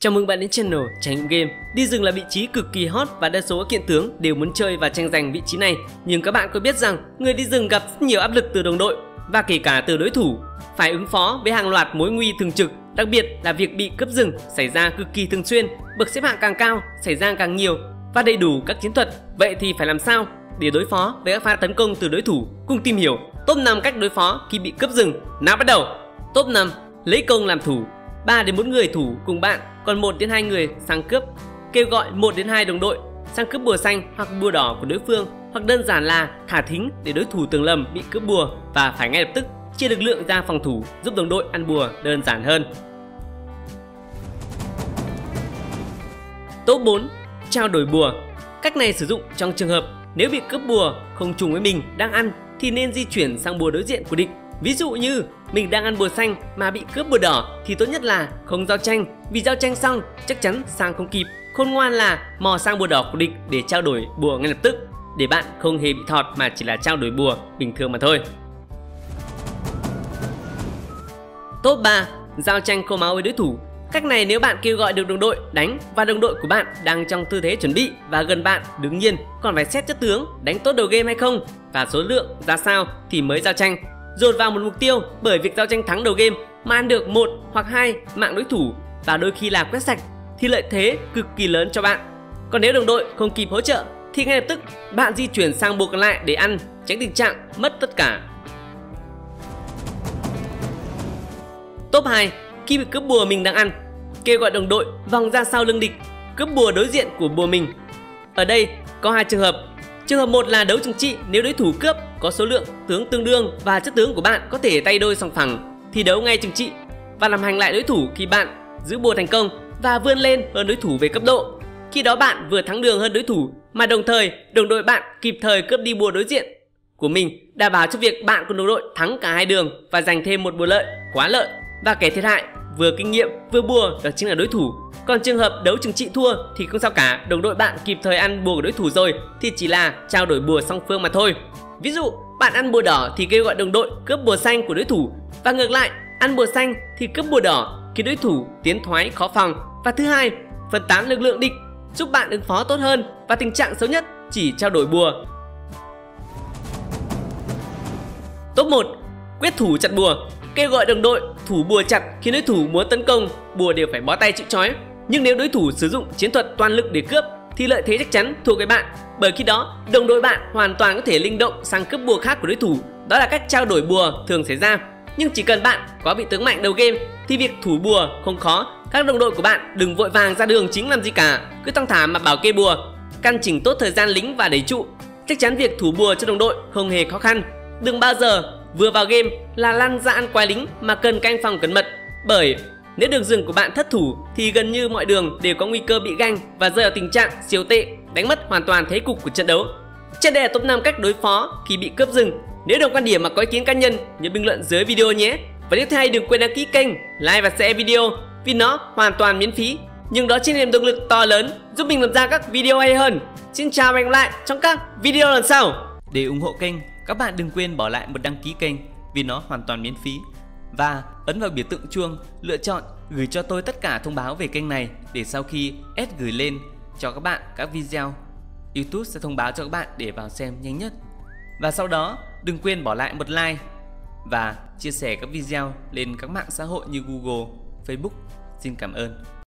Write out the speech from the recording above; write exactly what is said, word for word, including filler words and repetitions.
Chào mừng bạn đến channel Trải Nghiệm Game. Đi rừng là vị trí cực kỳ hot và đa số các kiện tướng đều muốn chơi và tranh giành vị trí này. Nhưng các bạn có biết rằng người đi rừng gặp rất nhiều áp lực từ đồng đội và kể cả từ đối thủ, phải ứng phó với hàng loạt mối nguy thường trực, đặc biệt là việc bị cướp rừng xảy ra cực kỳ thường xuyên. Bậc xếp hạng càng cao xảy ra càng nhiều và đầy đủ các chiến thuật. Vậy thì phải làm sao để đối phó với các pha tấn công từ đối thủ? Cùng tìm hiểu top năm cách đối phó khi bị cướp rừng. Nào, bắt đầu. Top năm, lấy công làm thủ. Ba đến bốn người thủ cùng bạn, còn một đến hai người sang cướp. Kêu gọi một đến hai đồng đội sang cướp bùa xanh hoặc bùa đỏ của đối phương, hoặc đơn giản là thả thính để đối thủ tưởng lầm bị cướp bùa và phải ngay lập tức chia lực lượng ra phòng thủ, giúp đồng đội ăn bùa đơn giản hơn. Top bốn, trao đổi bùa. Cách này sử dụng trong trường hợp nếu bị cướp bùa không trùng với mình đang ăn thì nên di chuyển sang bùa đối diện của địch. Ví dụ như mình đang ăn bùa xanh mà bị cướp bùa đỏ thì tốt nhất là không giao tranh, vì giao tranh xong chắc chắn sang không kịp. Khôn ngoan là mò sang bùa đỏ của địch để trao đổi bùa ngay lập tức, để bạn không hề bị thọt mà chỉ là trao đổi bùa bình thường mà thôi. Top ba, giao tranh khô máu với đối thủ. Cách này nếu bạn kêu gọi được đồng đội đánh và đồng đội của bạn đang trong tư thế chuẩn bị và gần bạn, đương nhiên còn phải xét chất tướng đánh tốt đầu game hay không và số lượng ra sao thì mới giao tranh. Dồn vào một mục tiêu, bởi việc giao tranh thắng đầu game mà ăn được một hoặc hai mạng đối thủ và đôi khi là quét sạch thì lợi thế cực kỳ lớn cho bạn. Còn nếu đồng đội không kịp hỗ trợ thì ngay lập tức bạn di chuyển sang bùa còn lại để ăn, tránh tình trạng mất tất cả. Top hai, khi bị cướp bùa mình đang ăn, kêu gọi đồng đội vòng ra sau lưng địch, cướp bùa đối diện của bùa mình. Ở đây có hai trường hợp. Trường hợp một là đấu trừng trị, nếu đối thủ cướp có số lượng tướng tương đương và chất tướng của bạn có thể tay đôi song phẳng thì đấu ngay trừng trị và làm hành lại đối thủ khi bạn giữ bùa thành công và vươn lên hơn đối thủ về cấp độ. Khi đó bạn vừa thắng đường hơn đối thủ mà đồng thời đồng đội bạn kịp thời cướp đi bùa đối diện của mình, đảm bảo cho việc bạn cùng đồng đội thắng cả hai đường và giành thêm một bùa lợi, quá lợi, và kẻ thiệt hại vừa kinh nghiệm vừa bùa đó chính là đối thủ. Còn trường hợp đấu trừng trị thua thì không sao cả, đồng đội bạn kịp thời ăn bùa của đối thủ rồi thì chỉ là trao đổi bùa song phương mà thôi. Ví dụ bạn ăn bùa đỏ thì kêu gọi đồng đội cướp bùa xanh của đối thủ, và ngược lại ăn bùa xanh thì cướp bùa đỏ khiến đối thủ tiến thoái khó phòng. Và thứ hai, phân tán lực lượng địch giúp bạn ứng phó tốt hơn và tình trạng xấu nhất chỉ trao đổi bùa. Top một, quyết thủ chặt bùa. Kêu gọi đồng đội thủ bùa chặt khiến đối thủ muốn tấn công bùa đều phải bó tay chịu trói. Nhưng nếu đối thủ sử dụng chiến thuật toàn lực để cướp thì lợi thế chắc chắn thuộc về bạn, bởi khi đó đồng đội bạn hoàn toàn có thể linh động sang cướp bùa khác của đối thủ. Đó là cách trao đổi bùa thường xảy ra. Nhưng chỉ cần bạn có vị tướng mạnh đầu game thì việc thủ bùa không khó. Các đồng đội của bạn đừng vội vàng ra đường chính làm gì cả, cứ thong thả mà bảo kê bùa, căn chỉnh tốt thời gian lính và đẩy trụ. Chắc chắn việc thủ bùa cho đồng đội không hề khó khăn. Đừng bao giờ vừa vào game là lăn ra ăn quái lính mà cần canh phòng cẩn mật, bởi nếu đường rừng của bạn thất thủ thì gần như mọi đường đều có nguy cơ bị ganh và rơi vào tình trạng siêu tệ, đánh mất hoàn toàn thế cục của trận đấu. Trên đây là top năm cách đối phó khi bị cướp rừng. Nếu đồng quan điểm mà có ý kiến cá nhân, nhớ bình luận dưới video nhé. Và tiếp theo đừng quên đăng ký kênh, like và share video vì nó hoàn toàn miễn phí. Nhưng đó chính là niềm động lực to lớn giúp mình làm ra các video hay hơn. Xin chào và hẹn gặp lại trong các video lần sau. Để ủng hộ kênh, các bạn đừng quên bỏ lại một đăng ký kênh vì nó hoàn toàn miễn phí. Và ấn vào biểu tượng chuông, lựa chọn gửi cho tôi tất cả thông báo về kênh này để sau khi ép gửi lên cho các bạn các video, YouTube sẽ thông báo cho các bạn để vào xem nhanh nhất. Và sau đó đừng quên bỏ lại một like và chia sẻ các video lên các mạng xã hội như Google, Facebook. Xin cảm ơn.